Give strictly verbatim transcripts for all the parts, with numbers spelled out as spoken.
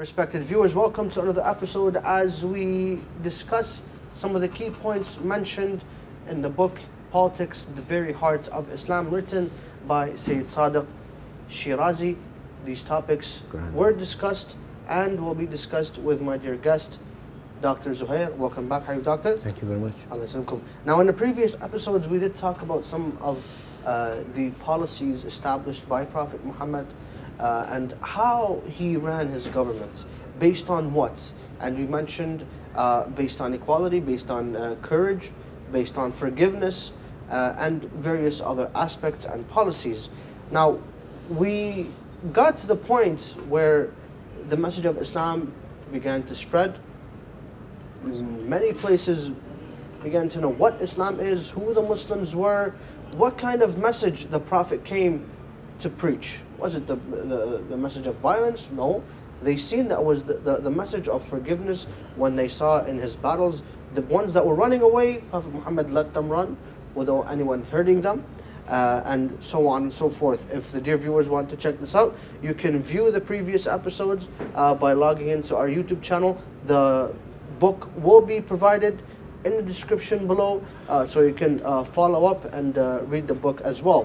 Respected viewers, welcome to another episode as we discuss some of the key points mentioned in the book Politics, the Very Heart of Islam, written by Sayyid Sadiq al-Shirazi. These topics were discussed and will be discussed with my dear guest, Doctor Zuhair. Welcome back. How are you, Doctor? Thank you very much. Now, in the previous episodes, we did talk about some of uh, the policies established by Prophet Muhammad, Uh, and how he ran his government, based on what? And we mentioned uh, based on equality, based on uh, courage, based on forgiveness, uh, and various other aspects and policies. Now, we got to the point where the message of Islam began to spread. Many places began to know what Islam is, who the Muslims were, what kind of message the Prophet came to preach. Was it the, the, the message of violence? No. They seen that was the, the, the message of forgiveness when they saw in his battles. The ones that were running away, Prophet Muhammad let them run without anyone hurting them, uh, and so on and so forth. If the dear viewers want to check this out, you can view the previous episodes uh, by logging into our YouTube channel. The book will be provided in the description below, uh, so you can uh, follow up and uh, read the book as well.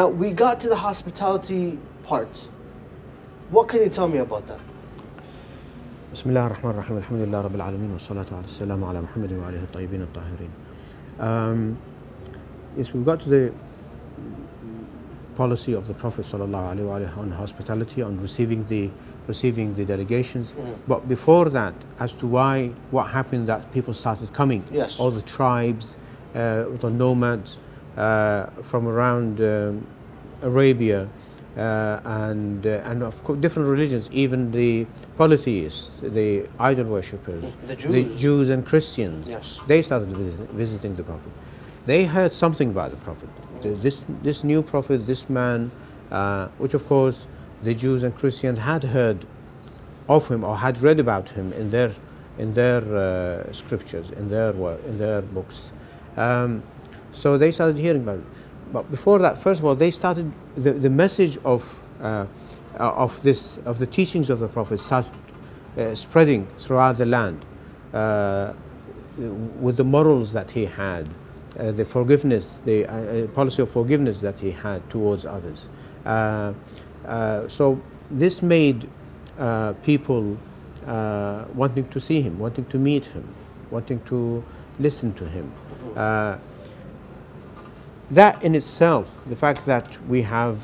Now, we got to the hospitality part. What can you tell me about that? Bismillah ar-Rahman ar-Rahim, alhamdulillah rabbil alameen, wa salatu ala salamu ala Muhammadin wa alayhi al-tayyibin al-tahirin. Um, yes, we got to the policy of the Prophet sallallahu alayhi wa alayhi on hospitality, on receiving the, receiving the delegations. Mm-hmm. But before that, as to why, what happened that people started coming. Yes. All the tribes, uh, the nomads, Uh, from around um, Arabia, uh, and uh, and of course different religions, even the polytheists, the idol worshippers, the Jews, the Jews and Christians. Yes. They started visit, visiting the Prophet. They heard something about the Prophet. Mm. This this new Prophet, this man, uh, which of course the Jews and Christians had heard of him or had read about him in their in their uh, scriptures, in their in their books. Um, So they started hearing about it. But before that, first of all, they started the, the message of uh, of this of the teachings of the Prophet started uh, spreading throughout the land, uh, with the morals that he had, uh, the forgiveness, the uh, policy of forgiveness that he had towards others. Uh, uh, so this made uh, people uh, wanting to see him, wanting to meet him, wanting to listen to him. Uh, That in itself, the fact that we have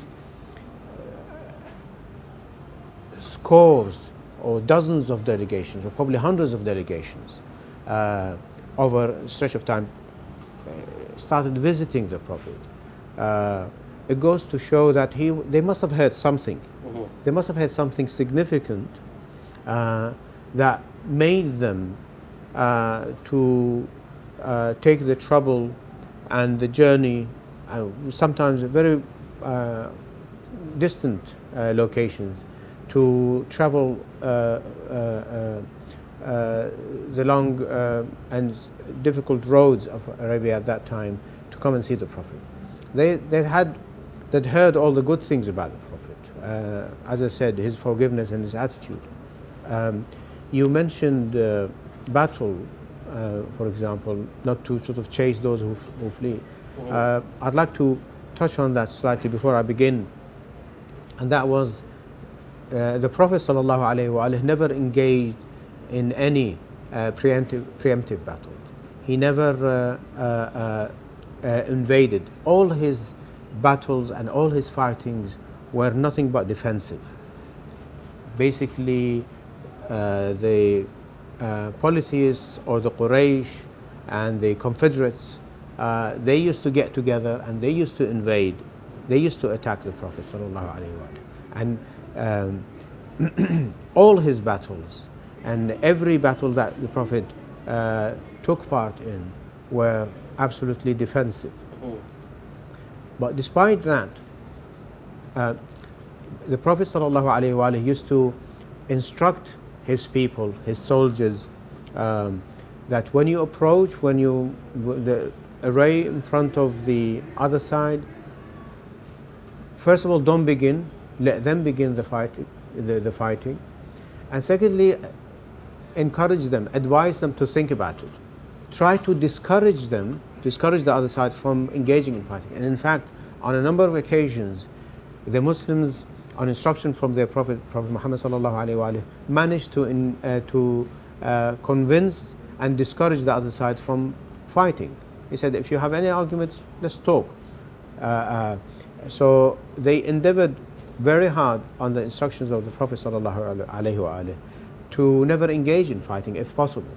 scores or dozens of delegations, or probably hundreds of delegations, uh, over a stretch of time, uh, started visiting the Prophet. Uh, it goes to show that he, they must have heard something. Mm-hmm. They must have heard something significant uh, that made them uh, to uh, take the trouble and the journey, uh, sometimes very uh, distant uh, locations, to travel uh, uh, uh, uh, the long uh, and difficult roads of Arabia at that time to come and see the Prophet. They they had they'd heard all the good things about the Prophet. Uh, as I said, his forgiveness and his attitude. Um, you mentioned uh, battle. Uh, for example, not to sort of chase those who, f who flee. Mm-hmm. uh, I'd like to touch on that slightly before I begin, and that was uh, the Prophet sallallahu alaihi wa alihi never engaged in any uh, preemptive, preemptive battle. He never uh, uh, uh, invaded. All his battles and all his fightings were nothing but defensive. Basically, uh, they Uh, polytheists or the Quraysh and the Confederates, uh, they used to get together and they used to invade, they used to attack the Prophet sallallahu alaihi wa sallam. And um, all his battles and every battle that the Prophet uh, took part in were absolutely defensive. But despite that, uh, the Prophet sallallahu alaihi wa sallam used to instruct his people, his soldiers, um, that when you approach, when you, the array in front of the other side, first of all, don't begin, let them begin the, fight, the, the fighting. And secondly, encourage them, advise them to think about it. Try to discourage them, discourage the other side from engaging in fighting. And in fact, on a number of occasions, the Muslims, on instruction from their Prophet, Prophet Muhammad sallallahu alaihi wa alihi, managed to, in, uh, to uh, convince and discourage the other side from fighting. He said, if you have any argument, let's talk. Uh, uh, so they endeavored very hard on the instructions of the Prophet sallallahu alaihi wa alihi to never engage in fighting if possible.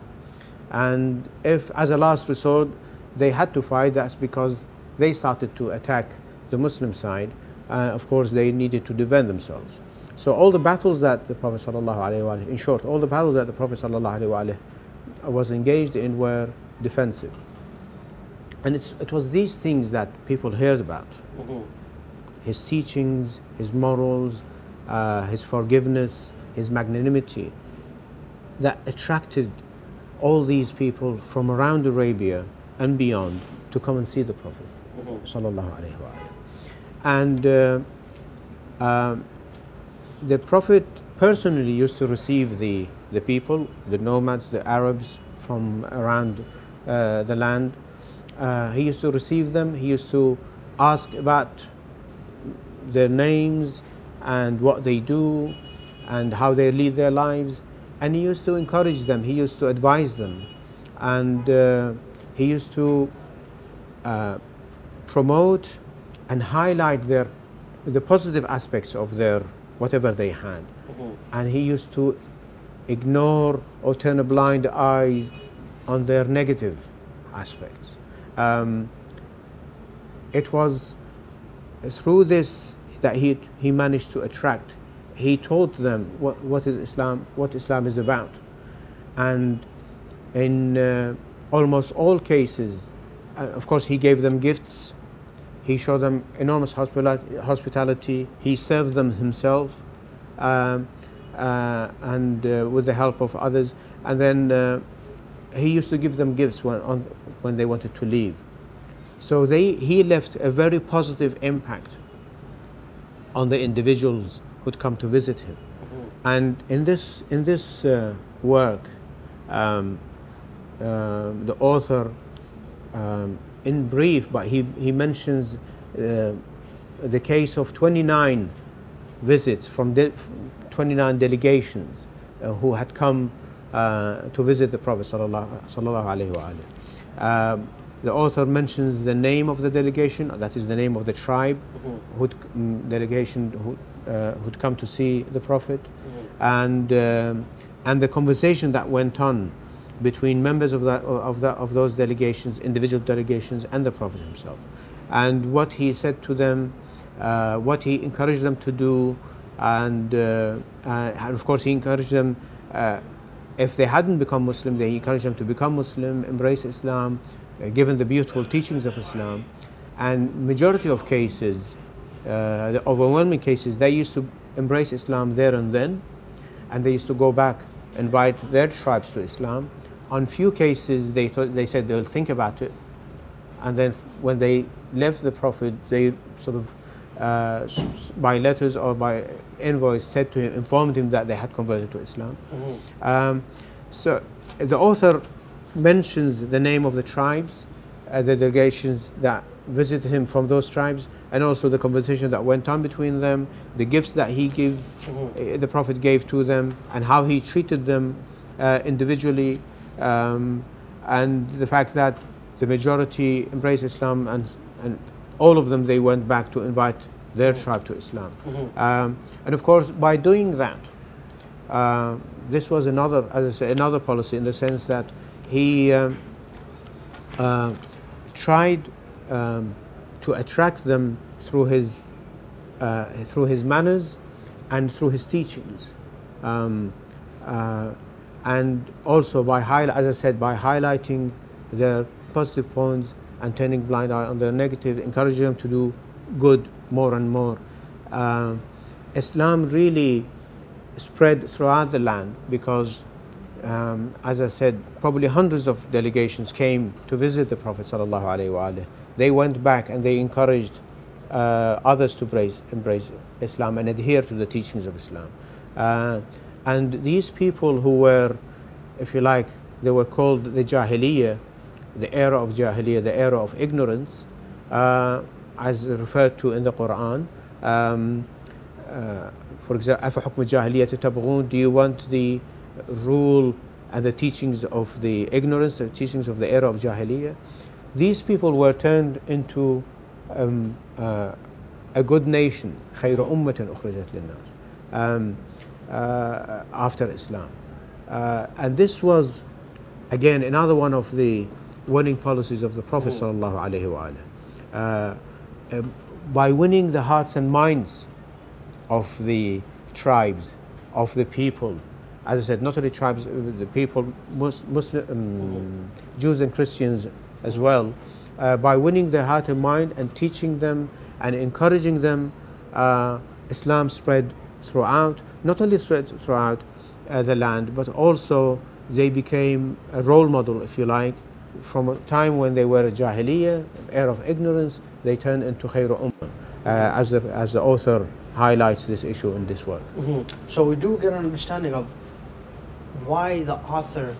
And if, as a last resort, they had to fight, that's because they started to attack the Muslim side. And of course, they needed to defend themselves. So all the battles that the Prophet sallallahu alaihi wa alihi, in short, all the battles that the Prophet sallallahu alaihi wa alihi was engaged in were defensive. And it's, it was these things that people heard about. Mm-hmm. His teachings, his morals, uh, his forgiveness, his magnanimity, that attracted all these people from around Arabia and beyond to come and see the Prophet. Mm-hmm. And uh, uh, the Prophet personally used to receive the, the people, the nomads, the Arabs from around uh, the land. Uh, he used to receive them, he used to ask about their names and what they do and how they lead their lives. And he used to encourage them, he used to advise them. And uh, he used to uh, promote and highlight their, the positive aspects of their, whatever they had. Mm-hmm. And he used to ignore or turn a blind eye on their negative aspects. Um, it was through this that he, he managed to attract. He taught them what, what is Islam, what Islam is about. And in uh, almost all cases, uh, of course, he gave them gifts. He showed them enormous hospitality. He served them himself uh, uh, and uh, with the help of others. And then uh, he used to give them gifts when, on, when they wanted to leave. So they, he left a very positive impact on the individuals who'd come to visit him. Mm-hmm. And in this, in this uh, work, um, uh, the author, um, in brief, but he, he mentions uh, the case of twenty-nine visits from de twenty-nine delegations uh, who had come uh, to visit the Prophet sallallahu alaihi wa alihi. Um, The author mentions the name of the delegation, that is the name of the tribe, mm-hmm. who'd, um, delegation who, uh, who'd come to see the Prophet, mm-hmm. and um, and the conversation that went on between members of that of that of those delegations, individual delegations, and the Prophet himself, and what he said to them, uh, what he encouraged them to do, and, uh, uh, and of course he encouraged them. Uh, if they hadn't become Muslim, they encouraged them to become Muslim, embrace Islam. Uh, given the beautiful teachings of Islam. And majority of cases, uh, the overwhelming cases, they used to embrace Islam there and then, and they used to go back, invite their tribes to Islam. On few cases, they, thought, they said they'll think about it, and then when they left the Prophet, they sort of, uh, by letters or by envoys, said to him, informed him that they had converted to Islam. Mm-hmm. um, so the author mentions the name of the tribes, uh, the delegations that visited him from those tribes, and also the conversation that went on between them, the gifts that he gave, uh, the Prophet gave to them, and how he treated them uh, individually, um, and the fact that the majority embraced Islam, and, and all of them, they went back to invite their tribe to Islam. Um, and of course, by doing that, uh, this was another, as I say, another policy, in the sense that he uh, uh, tried um, to attract them through his, uh, through his manners and through his teachings. Um, uh, and also, by high, as I said, by highlighting their positive points and turning blind eye on their negative, encouraging them to do good more and more. Uh, Islam really spread throughout the land because Um, as I said, probably hundreds of delegations came to visit the Prophet sallallahu alaihi wa alihi. They went back and they encouraged uh, others to embrace, embrace Islam and adhere to the teachings of Islam. Uh, And these people who were, if you like, they were called the Jahiliyyah, the era of Jahiliyyah, the era of ignorance, uh, as referred to in the Quran. Um, uh, for example, أَفَحُكْمَ الْجَاهِلِيَّةِ تَبْغُونَ, do you want the rule and the teachings of the ignorance, the teachings of the era of Jahiliyyah? These people were turned into um, uh, a good nation, خَيْرَ أُمَّةٍ أُخْرِجَتْ لِلنَّاسِ, Uh, after Islam. Uh, and this was, again, another one of the winning policies of the Prophet sallallahu alaihi wa alihi. Uh, by winning the hearts and minds of the tribes, of the people, as I said, not only tribes, the people, Muslim, um, Jews and Christians as well, uh, by winning their heart and mind and teaching them and encouraging them, uh, Islam spread throughout, not only throughout uh, the land, but also they became a role model, if you like, from a time when they were a Jahiliyyah, era of ignorance, they turned into Khayru Ummah, uh, as, the, as the author highlights this issue in this work. Mm-hmm. So we do get an understanding of why the author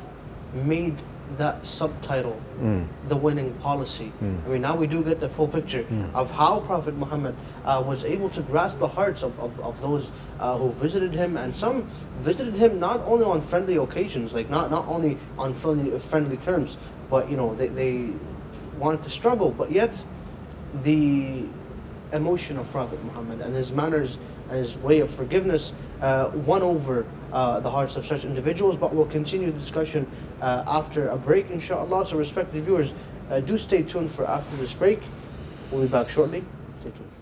made that subtitle, mm. the winning policy. Mm. I mean, now we do get the full picture mm. of how Prophet Muhammad uh, was able to grasp the hearts of, of, of those uh, who visited him, and some visited him not only on friendly occasions, like not, not only on friendly, friendly terms, but, you know, they, they wanted to struggle, but yet the emotion of Prophet Muhammad and his manners and his way of forgiveness uh, won over Uh, the hearts of such individuals. But we'll continue the discussion uh, after a break, inshallah. So respected viewers, uh, do stay tuned for after this break. We'll be back shortly. Stay tuned.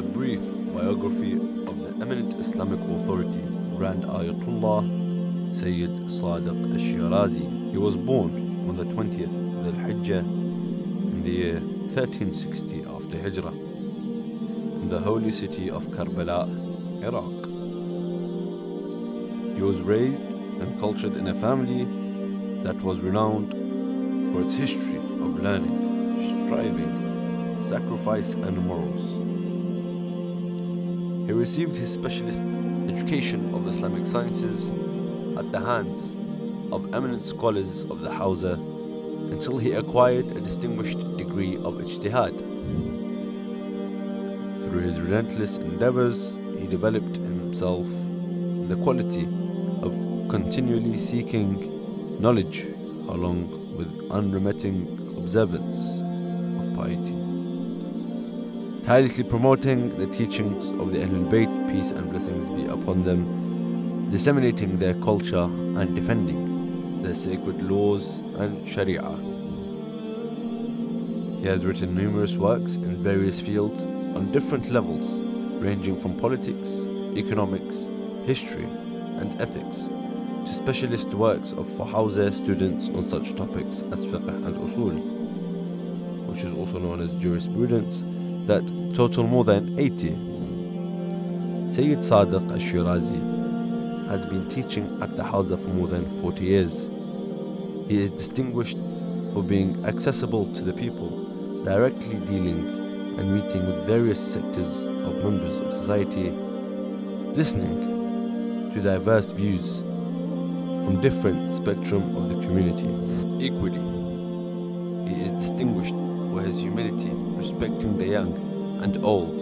A brief biography of the eminent Islamic authority, Grand Ayatollah Sayyid Sadiq al-Shirazi. He was born on the twentieth of Dhul Hijjah in the year thirteen sixty after Hijrah, in the holy city of Karbala, Iraq. He was raised and cultured in a family that was renowned for its history of learning, striving, sacrifice and morals. He received his specialist education of Islamic sciences at the hands of eminent scholars of the Hawza, until he acquired a distinguished degree of Ijtihad. Through his relentless endeavors, he developed himself in the quality of continually seeking knowledge, along with unremitting observance of piety, tirelessly promoting the teachings of the Ahlul Bayt, peace and blessings be upon them, disseminating their culture and defending the sacred laws and Sharia. He has written numerous works in various fields on different levels, ranging from politics, economics, history, and ethics, to specialist works of Hawza students on such topics as fiqh and usul, which is also known as jurisprudence, that total more than eighty. Sayyid Sadiq al-Shirazi has been teaching at the Hawza for more than forty years. He is distinguished for being accessible to the people, directly dealing and meeting with various sectors of members of society, listening to diverse views from different spectrum of the community. Equally, he is distinguished for his humility, respecting the young and old,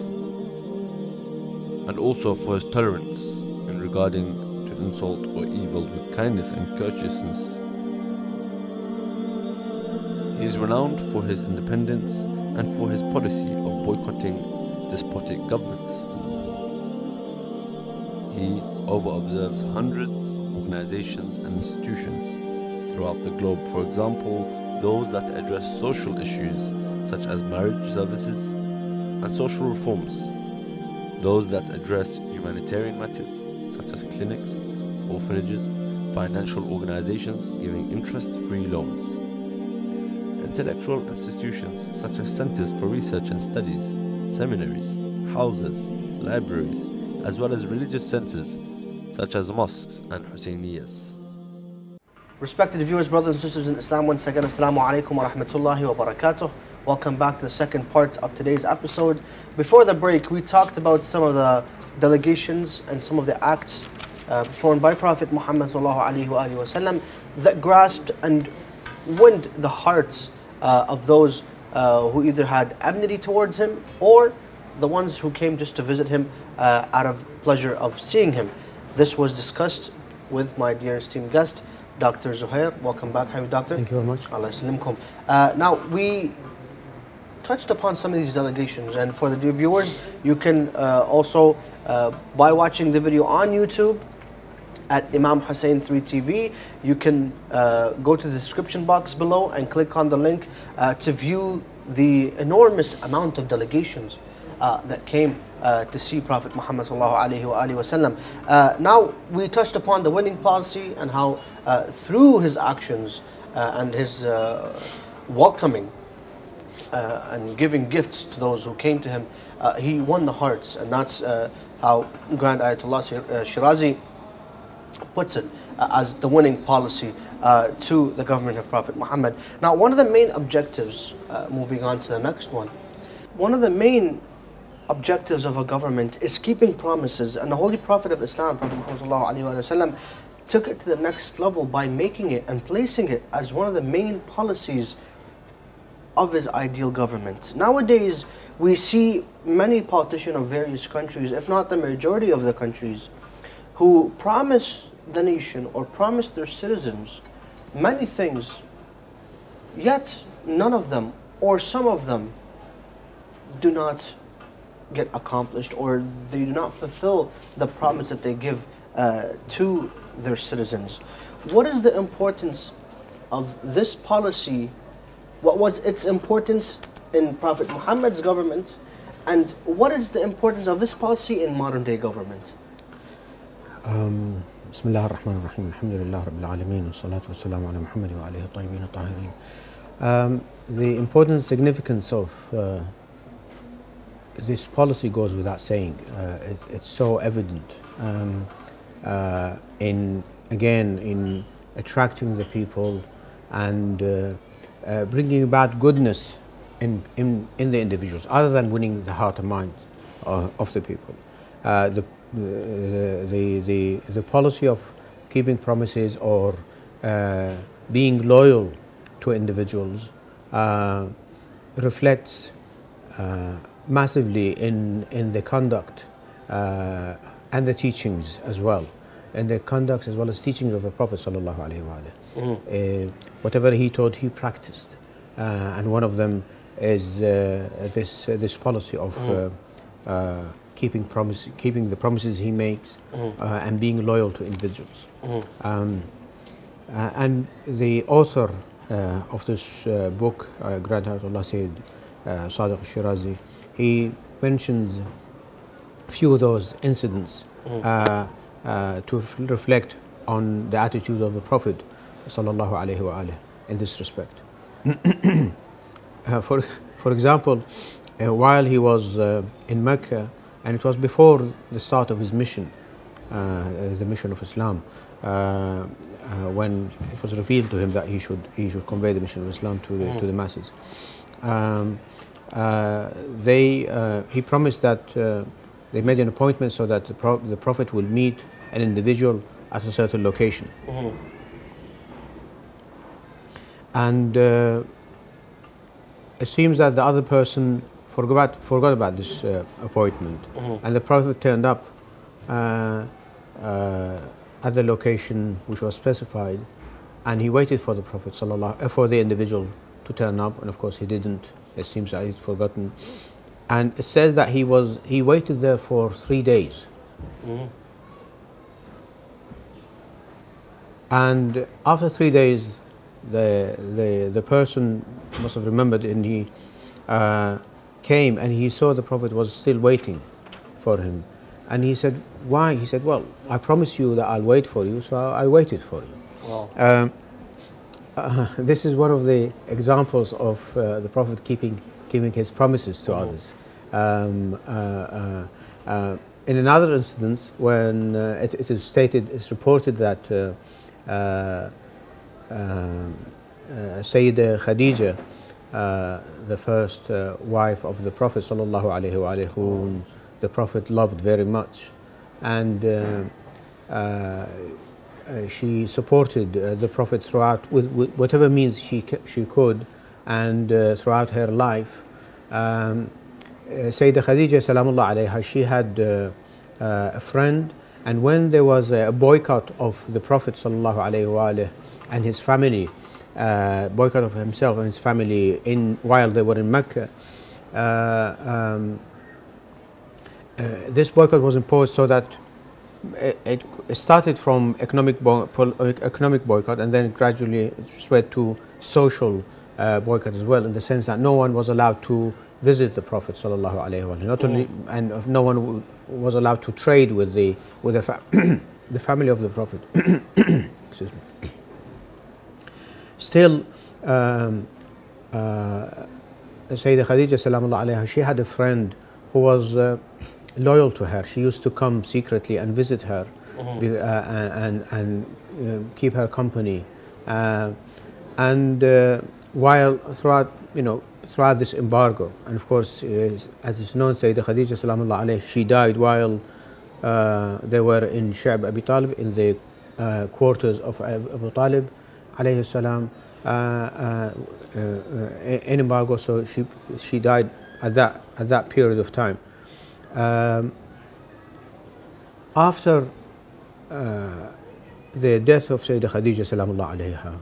and also for his tolerance in regarding to insult or evil with kindness and courteousness. He is renowned for his independence and for his policy of boycotting despotic governments. He over-observes hundreds of organizations and institutions throughout the globe, for example, those that address social issues such as marriage services and social reforms, those that address humanitarian matters such as clinics, orphanages, financial organizations giving interest-free loans, intellectual institutions such as centers for research and studies, seminaries, houses, libraries, as well as religious centers such as mosques and Husseiniyyas. Respected viewers, brothers and sisters in Islam, once again, Assalamu alaikum wa rahmatullahi wa barakatuh. Welcome back to the second part of today's episode. Before the break, we talked about some of the delegations and some of the acts uh, performed by Prophet Muhammad sallallahu alaihi wasallam that grasped and went the hearts uh, of those uh, who either had enmity towards him or the ones who came just to visit him uh, out of pleasure of seeing him. This was discussed with my dear esteemed guest, Doctor Zuhair. Welcome back. How are you, Doctor? Thank you very much. Allah Salimkum. Uh, now, we touched upon some of these delegations, and for the dear viewers, you can uh, also, uh, by watching the video on YouTube at Imam Hussein three T V, you can uh, go to the description box below and click on the link uh, to view the enormous amount of delegations uh, that came Uh, to see Prophet Muhammad ﷺ. Uh, now, we touched upon the winning policy and how uh, through his actions uh, and his uh, welcoming uh, and giving gifts to those who came to him, uh, he won the hearts, and that's uh, how Grand Ayatollah Shirazi puts it uh, as the winning policy uh, to the government of Prophet Muhammad. Now, one of the main objectives, uh, moving on to the next one, one of the main objectives of a government is keeping promises, and the Holy Prophet of Islam, Prophet Muhammad sallallahu alaihi wasallam, took it to the next level by making it and placing it as one of the main policies of his ideal government. Nowadays, we see many politicians of various countries, if not the majority of the countries, who promise the nation or promise their citizens many things, yet none of them or some of them do not get accomplished, or they do not fulfill the promise that they give uh, to their citizens. What is the importance of this policy? What was its importance in Prophet Muhammad's government, and what is the importance of this policy in modern day government? Um, Bismillah ar-Rahman ar-Rahim, alhamdulillah rabbil alameen, wa salatu wa salamu ala Muhammad wa alayhi tayyibin at-tahirin. Um, the importance, significance of uh, this policy goes without saying. Uh, it, it's so evident um, uh, in, again, in attracting the people and uh, uh, bringing about goodness in, in, in the individuals, other than winning the heart and mind of, of the people. Uh, the, the, the, the policy of keeping promises or uh, being loyal to individuals uh, reflects uh, massively in, in the conduct uh, and the teachings as well, and the conduct as well as teachings of the Prophet sallallahu alaihi wasallam. Whatever he taught, he practiced, uh, and one of them is uh, this uh, this policy of uh, uh, keeping promise, keeping the promises he makes, uh, and being loyal to individuals. Um, uh, and the author uh, of this uh, book, uh, Grand Ayatollah Sayyid Sadiq al-Shirazi, he mentions a few of those incidents uh, uh, to reflect on the attitude of the Prophet sallallahu alaihi wasallam in this respect. uh, for, for example, uh, while he was uh, in Mecca, and it was before the start of his mission, uh, the mission of Islam, uh, uh, when it was revealed to him that he should, he should convey the mission of Islam to the, to the masses. Um, Uh, they, uh, he promised that uh, they made an appointment so that the, pro the Prophet will meet an individual at a certain location. Mm-hmm. And uh, it seems that the other person forgot, forgot about this uh, appointment. Mm-hmm. And the Prophet turned up uh, uh, at the location which was specified, and he waited for the Prophet sallallahu, uh, for the individual to turn up, and of course he didn't. It seems that he's forgotten, and it says that he was he waited there for three days, mm-hmm. and after three days, the the the person must have remembered, and he uh, came and he saw the Prophet was still waiting for him, and he said, "Why?" He said, "Well, I promised you that I'll wait for you, so I waited for you." Wow. Um, Uh, this is one of the examples of uh, the Prophet keeping, keeping his promises to others. Um, uh, uh, uh, in another instance, when uh, it, it is stated, it's reported that uh, uh, uh, uh, Sayyida Khadijah, uh, the first uh, wife of the Prophet sallallahu alaihi wasallam, whom the Prophet loved very much, and uh, uh, she supported uh, the Prophet throughout with, with whatever means she she could, and uh, throughout her life. Um, Sayyida Khadija salamullah alayha, she had uh, uh, a friend, and when there was a boycott of the Prophet sallallahu alayhi wa alayhi, and his family, uh, boycott of himself and his family in while they were in Mecca, uh, um, uh, this boycott was imposed so that it, it started from economic, bo economic boycott, and then gradually spread to social uh, boycott as well, in the sense that no one was allowed to visit the Prophet sallallahu alaihi wasallam, not only, and no one was allowed to trade with the with the, fa the family of the Prophet. Excuse me. Still, um, uh, Sayyida Khadija sallallahu alaiha, she had a friend who was uh, loyal to her. She used to come secretly and visit her, mm-hmm. be, uh, and and uh, keep her company, uh, and uh, while throughout, you know, throughout this embargo. And of course, uh, as is known, Sayyida Khadija salamullah alayhi, she died while uh, they were in Shab Abi Talib, in the uh, quarters of Abu Talib alayhi salam, uh, uh, uh, in embargo. So she she died at that at that period of time. Um, after uh, the death of Sayyida Khadija salamullah alayha,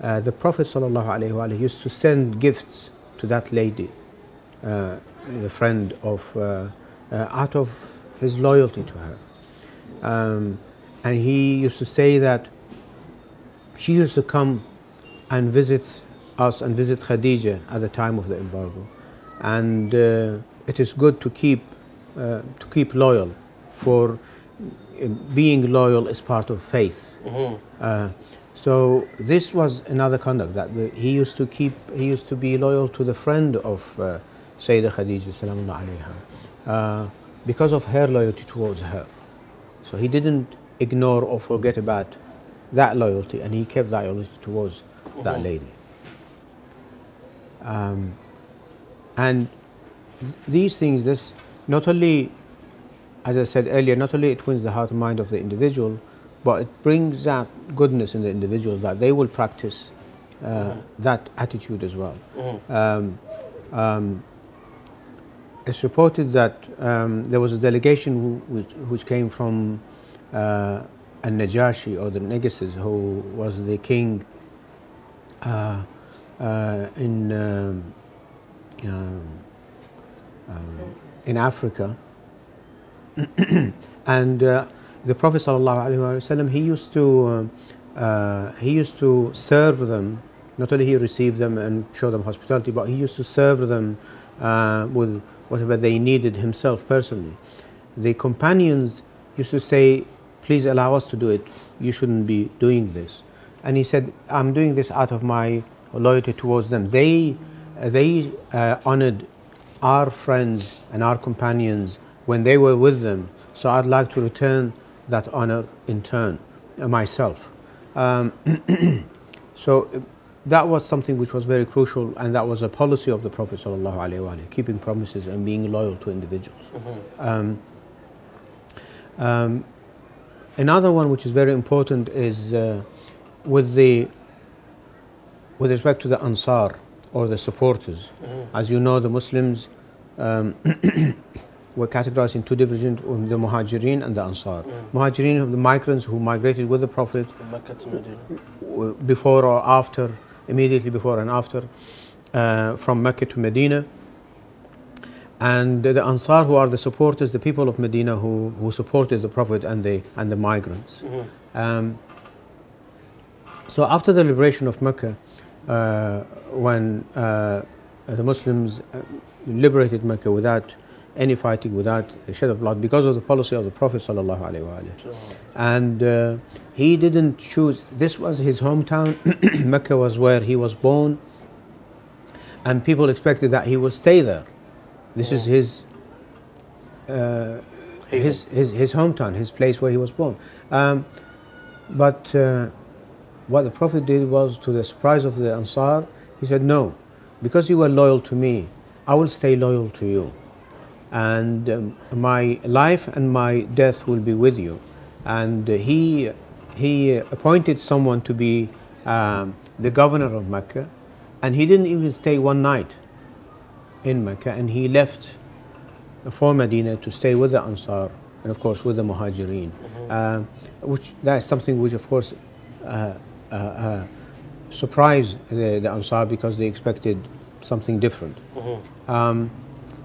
uh, the Prophet sallallahu alayhi wa alayhi used to send gifts to that lady, uh, the friend of, uh, uh, out of his loyalty to her. Um, and he used to say that she used to come and visit us and visit Khadija at the time of the embargo, and uh, it is good to keep uh, to keep loyal, for being loyal is part of faith. Mm-hmm. uh, So this was another conduct, that he used to keep, he used to be loyal to the friend of uh, Sayyida Khadija salamullah alayha, uh, because of her loyalty towards her. So he didn't ignore or forget about that loyalty, and he kept that loyalty towards mm-hmm. that lady. Um, and these things, this not only, as I said earlier, not only it wins the heart and mind of the individual, but it brings out goodness in the individual, that they will practice uh, mm-hmm. that attitude as well. Mm-hmm. um, um, it's reported that um, there was a delegation who, which, which came from uh, a Najashi, or the Neguses, who was the king uh, uh, in um, um, um, in Africa, and. Uh, The Prophet ﷺ, he used to uh, uh, he used to serve them. Not only he received them and showed them hospitality, but he used to serve them uh, with whatever they needed himself personally. The companions used to say, "Please allow us to do it. You shouldn't be doing this." And he said, "I'm doing this out of my loyalty towards them. They they uh, honored our friends and our companions when they were with them. So I'd like to return that honor in turn, uh, myself." Um, so that was something which was very crucial, and that was a policy of the Prophet sallallahu alaihi wasallam, keeping promises and being loyal to individuals. Mm-hmm. um, um, another one which is very important is uh, with the with respect to the Ansar, or the supporters. Mm-hmm. As you know, the Muslims um, were categorized in two divisions, the Muhajirin and the Ansar. Mm. Muhajirin are the migrants who migrated with the Prophet before or after, immediately before and after, uh, from Mecca to Medina. And the Ansar, who are the supporters, the people of Medina who, who supported the Prophet and the, and the migrants. Mm-hmm. um, so after the liberation of Mecca, uh, when uh, the Muslims liberated Mecca without any fighting, without a shed of blood, because of the policy of the Prophet sallallahu alaihi wasallam. And uh, he didn't choose. This was his hometown. Mecca was where he was born, and people expected that he would stay there. This yeah. is his, uh, his his his hometown, his place where he was born. Um, but uh, what the Prophet did was, to the surprise of the Ansar, he said, no, because you were loyal to me, I will stay loyal to you. And um, my life and my death will be with you. And he, he appointed someone to be um, the governor of Mecca, and he didn't even stay one night in Mecca, and he left for Medina to stay with the Ansar and of course with the Muhajirin. Mm-hmm. uh, which that is something which of course uh, uh, uh, surprised the, the Ansar, because they expected something different. Mm-hmm. um,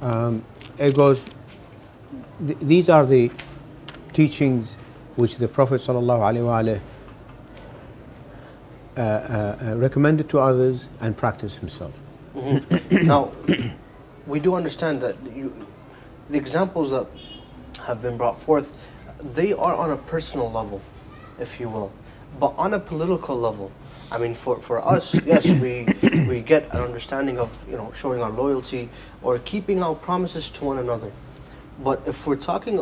um, It goes, th these are the teachings which the Prophet ﷺ uh, uh, recommended to others and practiced himself. Mm-hmm. Now, we do understand that you, the examples that have been brought forth, they are on a personal level, if you will, but on a political level. I mean, for, for us, yes, we, we get an understanding of, you know, showing our loyalty or keeping our promises to one another. But if we're talking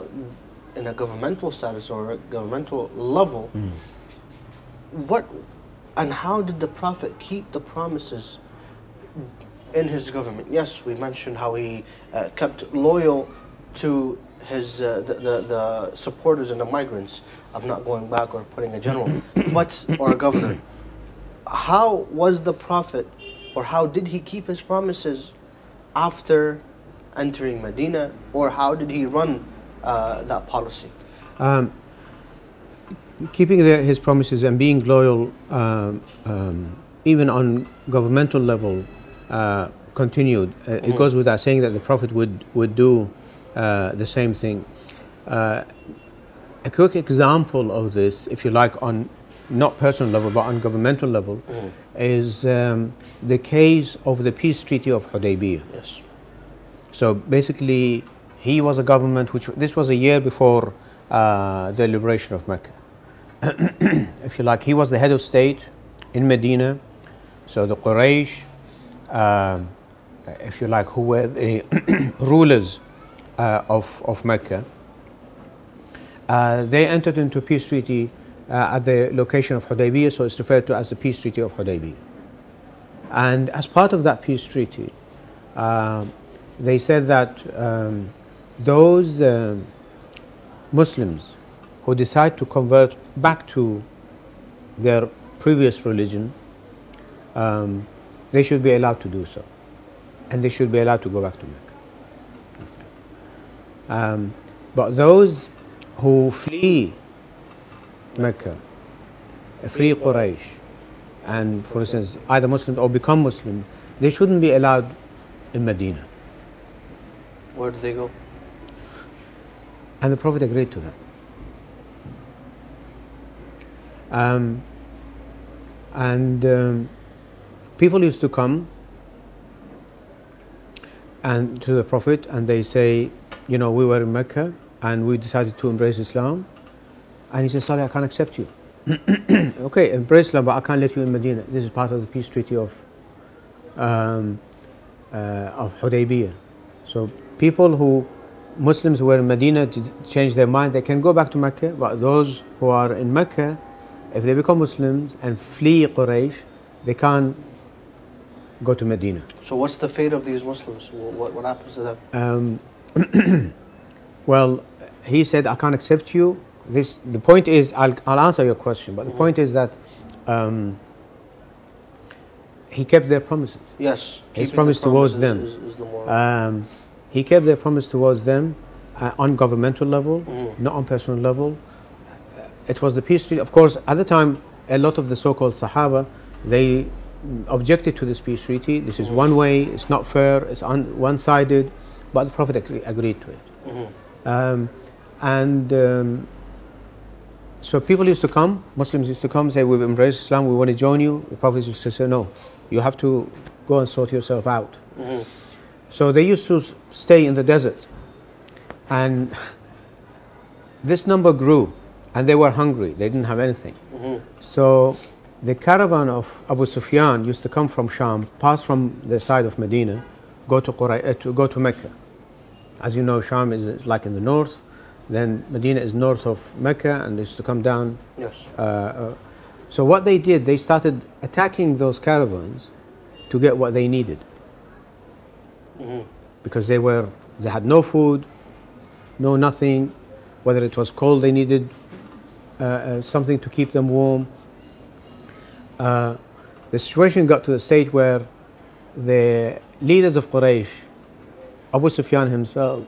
in a governmental status or a governmental level, mm. what and how did the Prophet keep the promises in his government? Yes, we mentioned how he uh, kept loyal to his uh, the, the, the supporters and the migrants of not going back or putting a general but, or a governor. How was the Prophet, or how did he keep his promises after entering Medina, or how did he run uh, that policy? Um, keeping the, his promises and being loyal, um, um, even on governmental level, uh, continued. Uh, mm-hmm. It goes without saying that the Prophet would, would do uh, the same thing. Uh, a quick example of this, if you like, on not personal level, but on governmental level, mm. is um, the case of the peace treaty of Hudaybiyyah. Yes. So basically, he was a government which, this was a year before uh, the liberation of Mecca. If you like, he was the head of state in Medina. So the Quraysh, uh, if you like, who were the rulers uh, of, of Mecca, uh, they entered into peace treaty Uh, at the location of Hudaybiyyah, so it's referred to as the Peace Treaty of Hudaybiyyah. And as part of that peace treaty, uh, they said that um, those uh, Muslims who decide to convert back to their previous religion, um, they should be allowed to do so, and they should be allowed to go back to Mecca. Um, but those who flee Mecca, free Quraysh, and for instance either Muslim or become Muslim, they shouldn't be allowed in Medina. Where do they go? And the Prophet agreed to that. Um, and um, people used to come and to the Prophet and they say, you know, we were in Mecca and we decided to embrace Islam. And he says, Salih, I can't accept you. Okay, embrace Islam, but I can't let you in Medina. This is part of the peace treaty of, um, uh, of Hudaybiyyah. So people who, Muslims who were in Medina, change their mind, they can go back to Mecca, but those who are in Mecca, if they become Muslims and flee Quraysh, they can't go to Medina. So what's the fate of these Muslims? What, what happens to them? Um, well, he said, I can't accept you. This, the point is, I'll, I'll answer your question, but the mm-hmm. point is that um, he kept their promises. Yes. His promise the towards them. Is, is the moral. Um, he kept their promise towards them uh, on governmental level, mm-hmm. not on personal level. It was the peace treaty. Of course, at the time, a lot of the so-called Sahaba, they objected to this peace treaty. This is mm-hmm. one way, it's not fair, it's un one-sided, but the Prophet agree agreed to it. Mm-hmm. um, and... Um, So people used to come, Muslims used to come and say, we've embraced Islam, we want to join you. The Prophet used to say, no, you have to go and sort yourself out. Mm-hmm. So they used to stay in the desert. And this number grew, and they were hungry. They didn't have anything. Mm-hmm. So the caravan of Abu Sufyan used to come from Sham, pass from the side of Medina, go to, Quraysh, uh, to, go to Mecca. As you know, Sham is like in the north. Then Medina is north of Mecca and they used to come down. Yes. Uh, uh, So what they did, they started attacking those caravans to get what they needed. Mm-hmm. Because they were, they had no food, no nothing. Whether it was cold, they needed uh, uh, something to keep them warm. Uh, the situation got to the stage where the leaders of Quraysh, Abu Sufyan himself,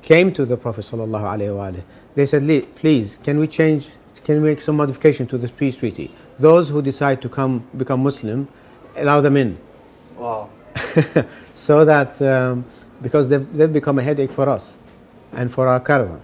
came to the Prophet sallallahu alaihi wasallam. They said, please, can we change, can we make some modification to this peace treaty? Those who decide to come become Muslim, allow them in. Wow. So that, um, because they've, they've become a headache for us and for our caravan.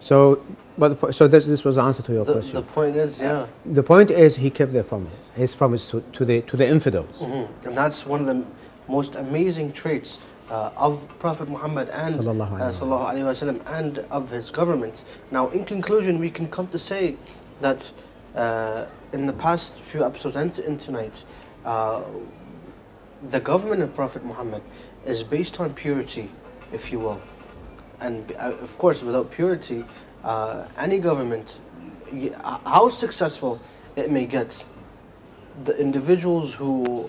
So, but, so this, this was the answer to your the, question. The point is, yeah. The point is, he kept their promise, his promise to, to, the, to the infidels. Mm-hmm. And that's one of the most amazing traits uh, of Prophet Muhammad and, sallallahu alayhi uh, sallallahu alayhi wasallam, and of his government. Now, in conclusion, we can come to say that uh, in the past few episodes and in tonight, uh, the government of Prophet Muhammad is based on purity, if you will. And uh, of course, without purity, uh, any government, how successful it may get, the individuals who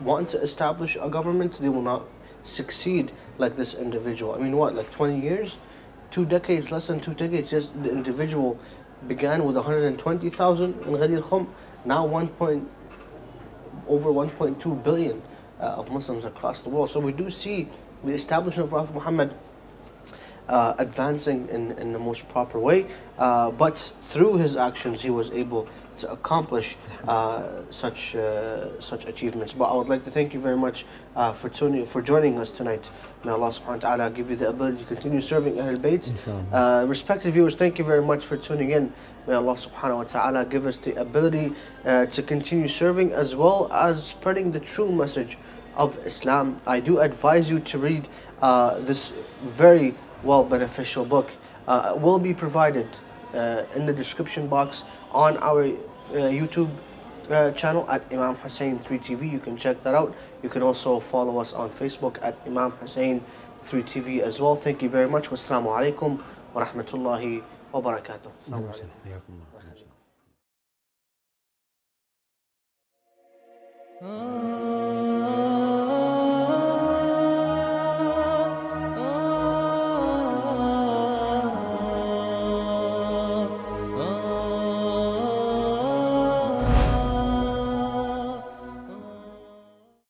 want to establish a government, they will not succeed like this individual. I mean, what, like twenty years? Two decades, less than two decades, just the individual began with one hundred twenty thousand in Ghadir Khumm, now one point, over one point two billion uh, of Muslims across the world. So we do see the establishment of Prophet Muhammad Uh, advancing in, in the most proper way, uh, but through his actions he was able to accomplish uh, such uh, such achievements. But I would like to thank you very much uh, for tuning, for joining us tonight. May Allah subhanahu wa ta'ala give you the ability to continue serving Ahlul Bayt. Uh, respected viewers, thank you very much for tuning in. May Allah subhanahu wa ta'ala give us the ability uh, to continue serving as well as spreading the true message of Islam. I do advise you to read uh, this very well beneficial book. Uh, will be provided uh, in the description box on our uh, YouTube uh, channel at Imam Hussein three T V. You can check that out. You can also follow us on Facebook at Imam Hussein three T V as well. Thank you very much. Wassalamu alaikum wa rahmatullahi wa barakatuh.